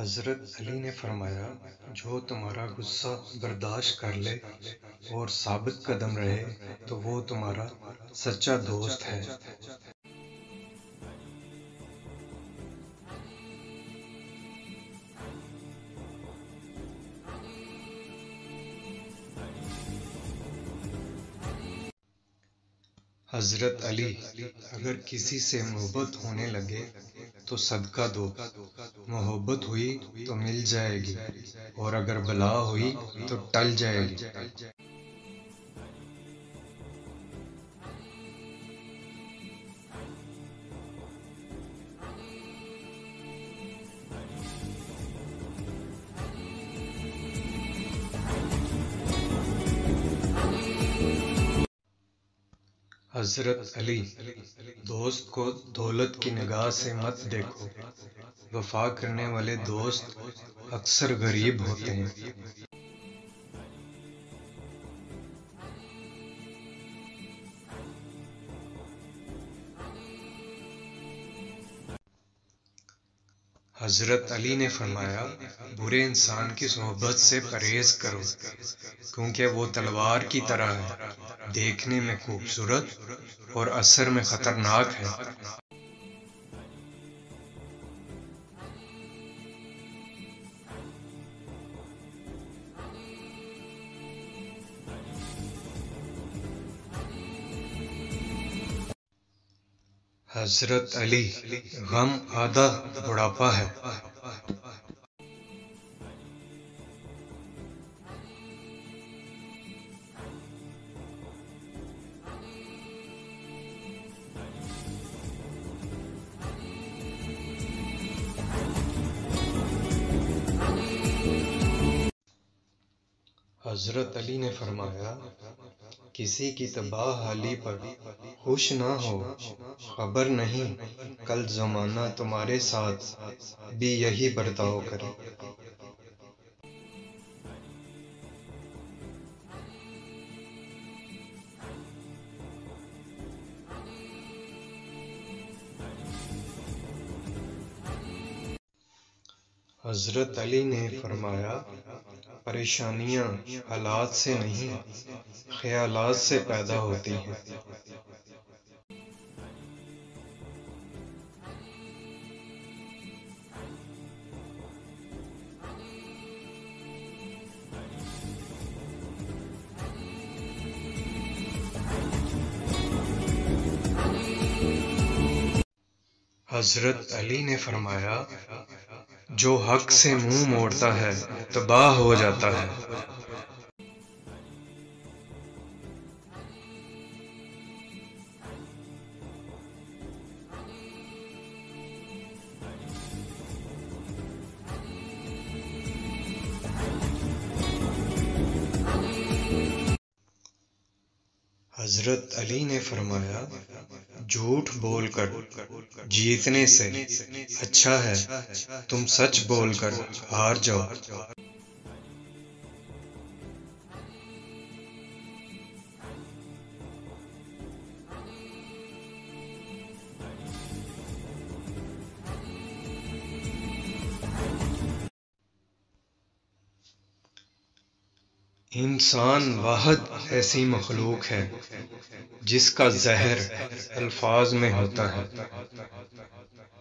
हज़रत अली ने फरमाया, जो तुम्हारा गुस्सा बर्दाश्त कर ले और साबित कदम रहे तो वो तुम्हारा सच्चा दोस्त है। हज़रत अली, अगर किसी से मोहब्बत होने लगे तो सदका दो, मोहब्बत हुई तो मिल जाएगी और अगर बला हुई तो टल जाएगी। हज़रत अली, दोस्त को दौलत की निगाह से मत देखो, वफा करने वाले दोस्त अक्सर गरीब होते हैं। हज़रत अली ने फरमाया, बुरे इंसान की सोहबत से परहेज करो क्योंकि वो तलवार की तरह है, देखने में खूबसूरत और असर में खतरनाक है। हज़रत अली, गम आधा बुढ़ापा है। हज़रत अली ने फरमाया, किसी की तबाह हाली पर खुश ना हो, खबर नहीं कल ज़माना तुम्हारे साथ भी यही बर्ताव करे। हज़रत अली ने फरमाया, परेशानियां हालात से नहीं ख्यालात से पैदा होती हैं। हज़रत अली ने फरमाया, जो हक से मुंह मोड़ता है तबाह हो जाता है। हज़रत अली ने फरमाया, झूठ बोलकर जीतने से अच्छा है तुम सच बोलकर हार जाओ। इंसान वाहद ऐसी मखलूक है जिसका जहर अल्फाज में होता है।